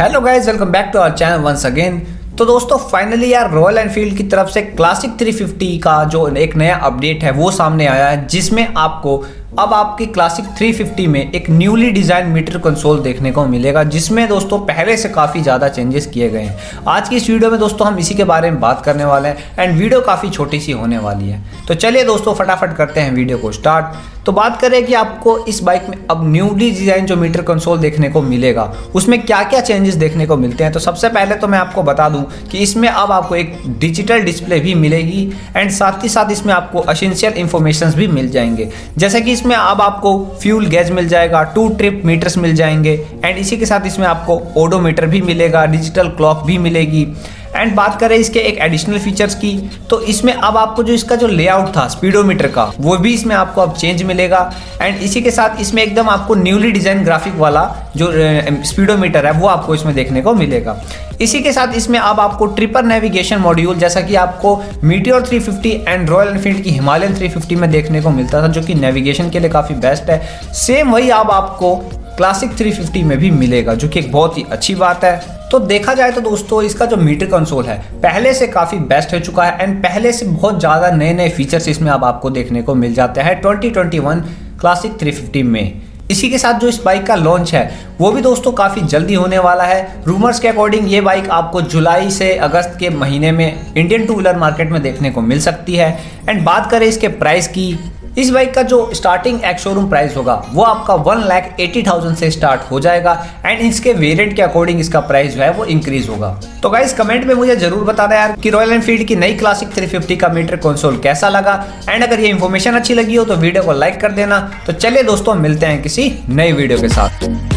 Hello guys, welcome back to our channel once again. तो दोस्तों finally यार royal Enfield की तरफ से क्लासिक 350 का जो एक नया अपडेट है वो सामने आया है, जिसमें आपको अब आपकी क्लासिक 350 में एक न्यूली डिज़ाइन मीटर कंसोल देखने को मिलेगा, जिसमें दोस्तों पहले से काफ़ी ज़्यादा चेंजेस किए गए हैं। आज की इस वीडियो में दोस्तों हम इसी के बारे में बात करने वाले हैं एंड वीडियो काफ़ी छोटी सी होने वाली है। तो चलिए दोस्तों फटाफट करते हैं वीडियो को स्टार्ट। तो बात करें कि आपको इस बाइक में अब न्यूली डिज़ाइन जो मीटर कंसोल देखने को मिलेगा उसमें क्या क्या चेंजेस देखने को मिलते हैं। तो सबसे पहले तो मैं आपको बता दूं कि इसमें अब आपको एक डिजिटल डिस्प्ले भी मिलेगी एंड साथ ही साथ इसमें आपको एसेंशियल इन्फॉर्मेशंस भी मिल जाएंगे, जैसे कि इसमें अब आपको फ्यूल गेज मिल जाएगा, 2 ट्रिप मीटर्स मिल जाएंगे एंड इसी के साथ इसमें आपको ओडोमीटर भी मिलेगा, डिजिटल क्लॉक भी मिलेगी। एंड बात करें इसके एक एडिशनल फीचर्स की, तो इसमें अब आपको जो इसका जो लेआउट था स्पीडोमीटर का वो भी इसमें आपको अब चेंज मिलेगा एंड इसी के साथ इसमें एकदम आपको न्यूली डिज़ाइन ग्राफिक वाला जो स्पीडोमीटर है वो आपको इसमें देखने को मिलेगा। इसी के साथ इसमें अब आपको ट्रिपर नेविगेशन मॉड्यूल, जैसा कि आपको मीटियोर 350 एंड रॉयल एनफील्ड की हिमालयन 350 में देखने को मिलता था, जो कि नेविगेशन के लिए काफ़ी बेस्ट है, सेम वही अब आपको क्लासिक 350 में भी मिलेगा, जो कि एक बहुत ही अच्छी बात है। तो देखा जाए तो दोस्तों इसका जो मीटर कंसोल है पहले से काफ़ी बेस्ट हो चुका है एंड पहले से बहुत ज़्यादा नए नए फीचर्स इसमें अब आपको देखने को मिल जाते हैं 2021 क्लासिक 350 में। इसी के साथ जो इस बाइक का लॉन्च है वो भी दोस्तों काफ़ी जल्दी होने वाला है। रूमर्स के अकॉर्डिंग ये बाइक आपको जुलाई से अगस्त के महीने में इंडियन टू व्हीलर मार्केट में देखने को मिल सकती है। एंड बात करें इसके प्राइस की, इस बाइक का जो स्टार्टिंग एक्स शोरूम प्राइस होगा वो आपका 1,80,000 से स्टार्ट हो जाएगा एंड इसके वेरिएंट के अकॉर्डिंग इसका प्राइस जो है वो इंक्रीज होगा। तो गाइस कमेंट में मुझे जरूर बताना यार कि रॉयल एनफील्ड की नई क्लासिक 350 का मीटर कंसोल कैसा लगा एंड अगर ये इन्फॉर्मेशन अच्छी लगी हो तो वीडियो को लाइक कर देना। तो चलिए दोस्तों मिलते हैं किसी नई वीडियो के साथ।